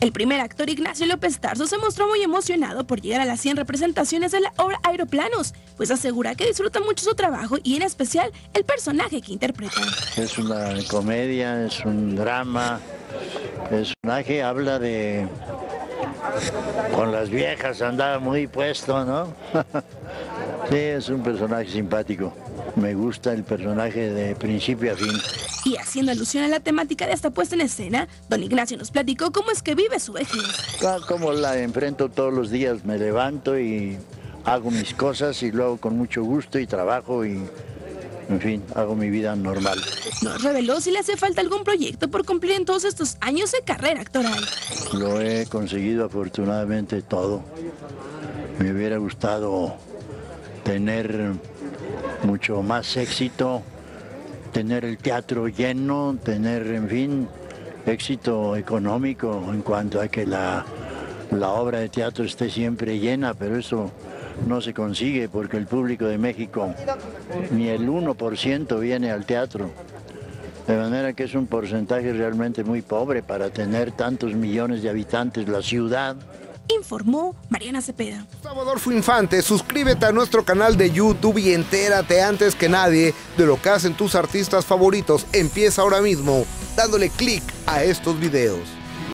El primer actor, Ignacio López Tarso, se mostró muy emocionado por llegar a las 100 representaciones de la obra Aeroplanos, pues asegura que disfruta mucho su trabajo y en especial el personaje que interpreta. Es una comedia, es un drama, el personaje habla de... con las viejas andaba muy puesto, ¿no? Sí, es un personaje simpático. Me gusta el personaje de principio a fin. Y haciendo alusión a la temática de esta puesta en escena, don Ignacio nos platicó cómo es que vive su vejez. Como la enfrento todos los días, me levanto y hago mis cosas y lo hago con mucho gusto y trabajo y... en fin, hago mi vida normal. Nos reveló si le hace falta algún proyecto por cumplir en todos estos años de carrera actoral. Lo he conseguido afortunadamente todo. Me hubiera gustado tener mucho más éxito, tener el teatro lleno, tener, en fin, éxito económico en cuanto a que la obra de teatro esté siempre llena, pero eso... no se consigue porque el público de México ni el 1% viene al teatro. De manera que es un porcentaje realmente muy pobre para tener tantos millones de habitantes la ciudad. Informó Mariana Cepeda. Salvador Fu Infante, suscríbete a nuestro canal de YouTube y entérate antes que nadie de lo que hacen tus artistas favoritos. Empieza ahora mismo dándole clic a estos videos.